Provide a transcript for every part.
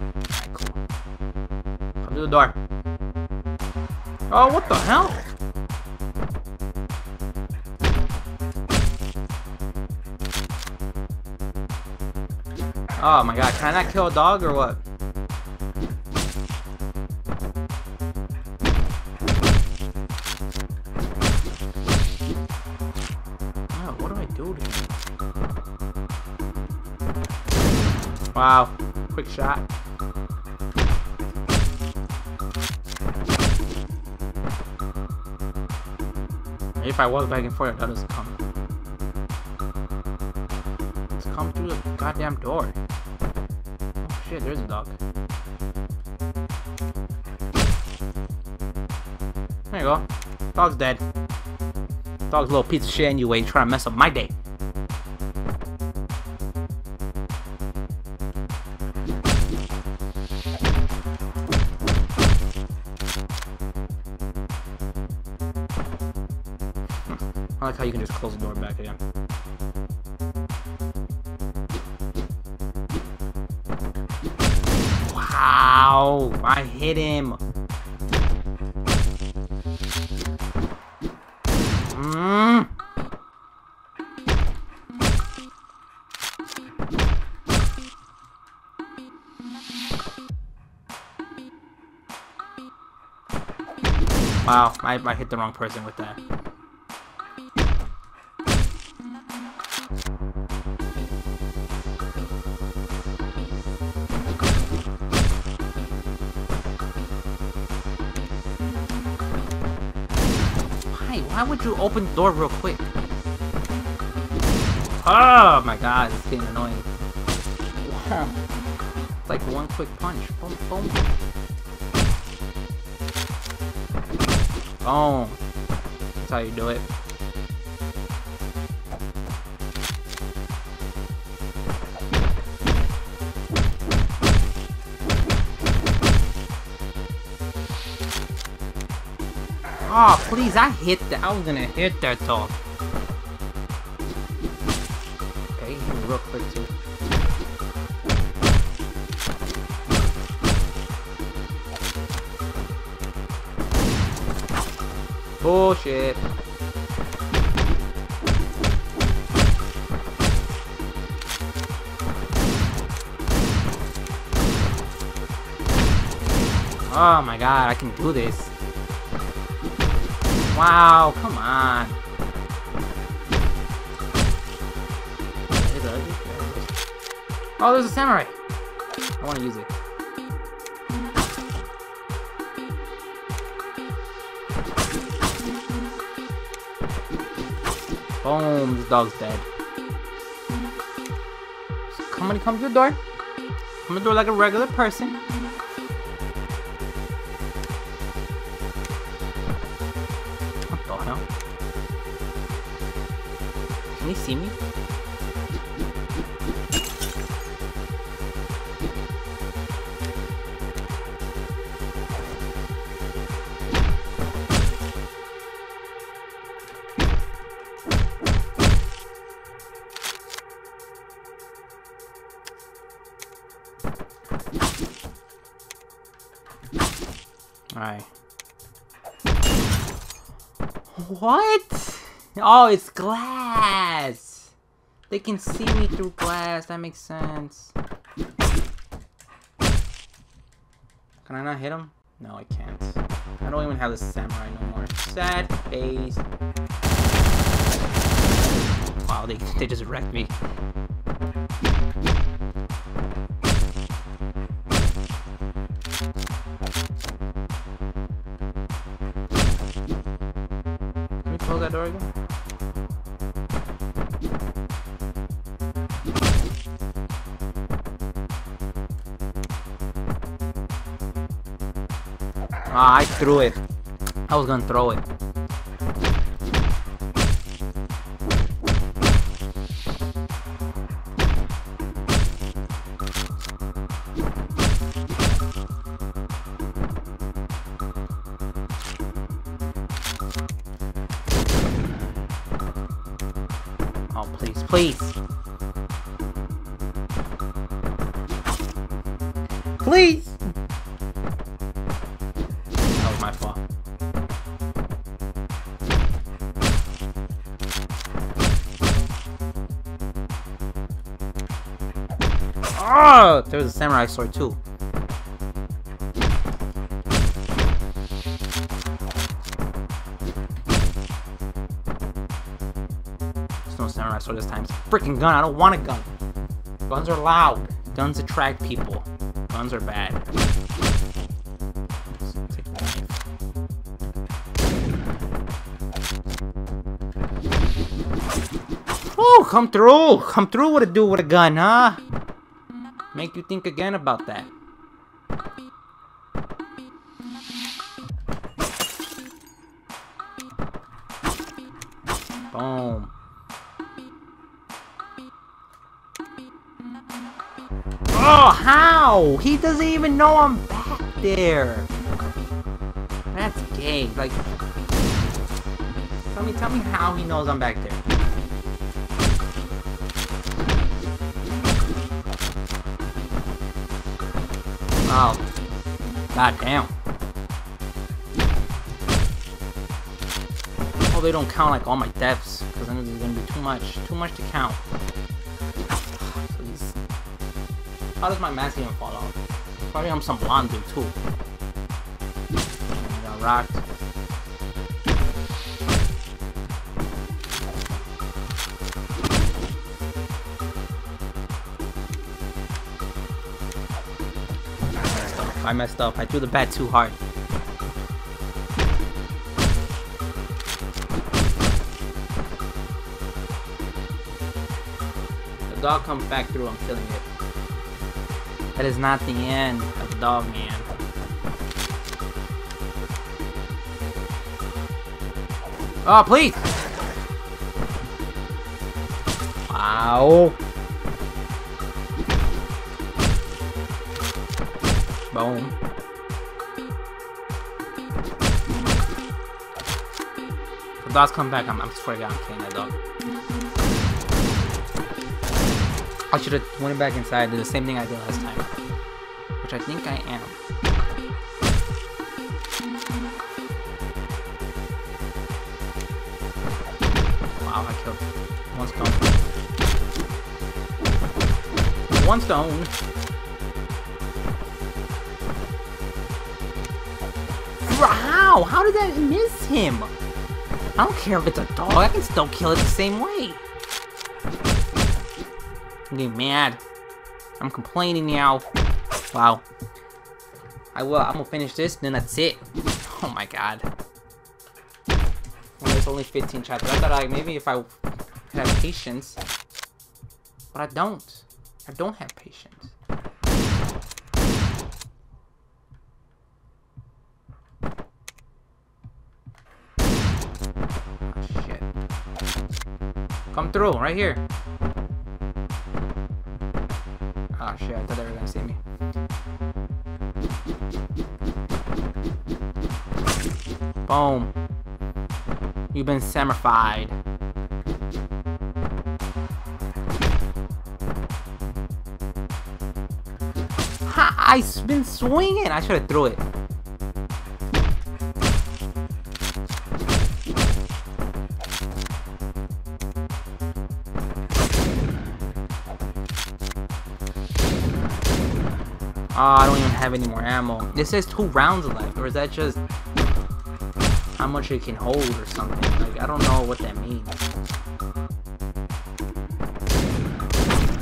Alright, cool. Come to the door. Oh, what the hell? Oh my god, can I kill a dog or what? Oh, what do I do to him? Wow, quick shot. If I walk back and forth, that doesn't come. Let's come through the goddamn door. Oh shit, there's a dog. There you go. Dog's dead. Dog's a little piece of shit anyway, trying to mess up my day. I like how you can just close the door back again. Wow! I hit him! Mm. Wow, I hit the wrong person with that. Why would you open the door real quick? Oh my god, it's getting annoying. Wow. It's like one quick punch. Boom, boom. Boom. That's how you do it. Oh, please, I hit that. I was gonna hit that dog. Okay, hit me real quick, too. Bullshit. Oh my god, I can do this. Wow, come on. Oh, there's a samurai. I want to use it. Boom, this dog's dead. So come to the door. Come to the door like a regular person. Can you see me? All right. What? Oh, it's glass! They can see me through glass, that makes sense. Can I not hit him? No, I can't. I don't even have this samurai no more. Sad face. Wow, they just wrecked me. Close that door again. Ah, I threw it. I was gonna throw it. Oh, please, please. Please! That was my fault. Oh! There was a samurai sword too. There's no samurai sword this time. It's a freaking gun. I don't want a gun. Guns are loud. Guns attract people. Guns are bad. Take that. Oh, come through! Come through with a dude with a gun, huh? Make you think again about that. Boom. Oh, how? He doesn't even know I'm back there. That's gay. Like, tell me how he knows I'm back there. Oh, goddamn. Oh, they don't count like all my deaths, because then it's gonna be too much to count. Please. How does my mask even fall off? Probably I'm some blonde dude too. I got rocked. I messed up. I threw the bat too hard. The dog comes back through. I'm feeling it. That is not the end of the dog, man. Oh, please! Wow. Boom. The dog's come back. I swear to God, I'm killing that dog. I should have went back inside, did the same thing I did last time. Which I think I am. Wow, I killed one stone. One stone. How? How did that miss him? I don't care if it's a dog. I can still kill it the same way. I'm getting mad. I'm complaining now. Wow. I'm gonna finish this, and then that's it. Oh my God. Well, there's only 15 chapters. I thought maybe if I could have patience, but I don't. I don't have patience. Come through, right here. Oh shit, I thought they were gonna see me. Boom. You've been samurified. Ha! I've been swinging! I should've threw it. Oh, I don't even have any more ammo. It says 2 rounds left, or is that just how much it can hold or something? Like, I don't know what that means.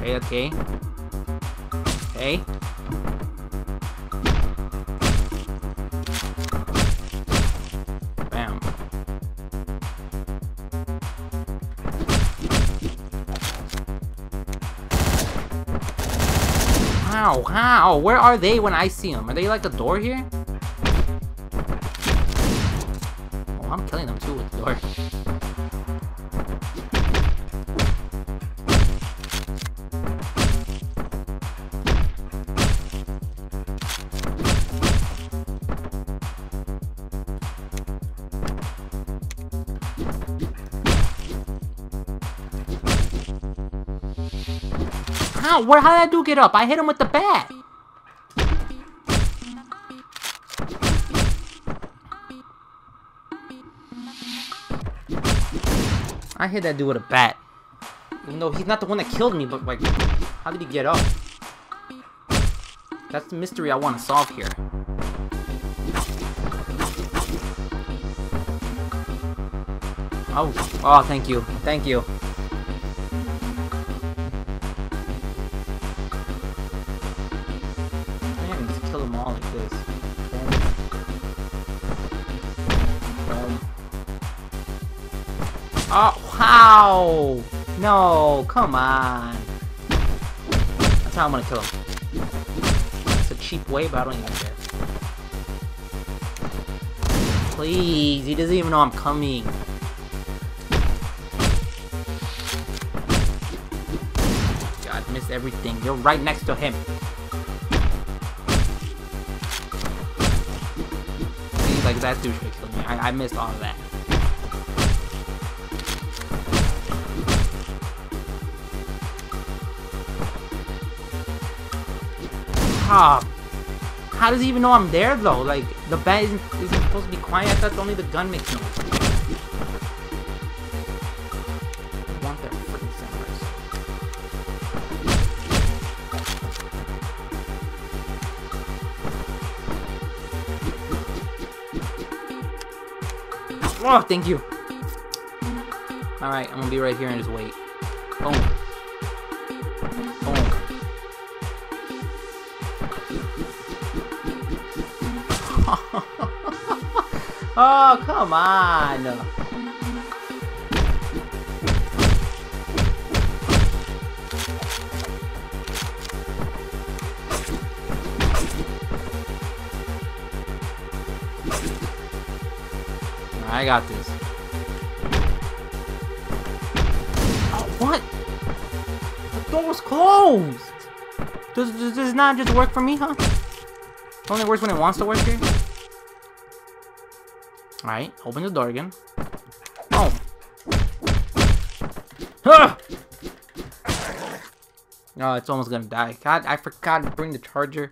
Okay, okay. Okay. Bam. How? How? Where are they when I see them? Are they like a door here? Oh, I'm killing them too with the door. How? How did that dude get up? I hit him with the bat! I hit that dude with a bat. Even though he's not the one that killed me, but like, how did he get up? That's the mystery I want to solve here. Oh, oh, thank you. Thank you. I can just kill them all like this. Oh, how? No, come on. That's how I'm gonna kill him. It's a cheap way, but I don't even care. Please, he doesn't even know I'm coming. Missed everything. You're right next to him. Seems like that dude should kill me. I missed all of that. Ah, how does he even know I'm there though? Like the bat isn't supposed to be quiet. I thought only the gun makes noise. Oh, thank you. Alright, I'm gonna be right here and just wait. Boom. Boom. Oh, come on. I got this. Oh, what? The door was closed! Does this not just work for me, huh? It only works when it wants to work here? Alright, open the door again. Oh! Huh! No, it's almost gonna die. God, I forgot to bring the charger.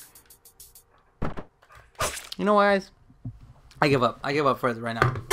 You know what, guys? I give up. I give up further right now.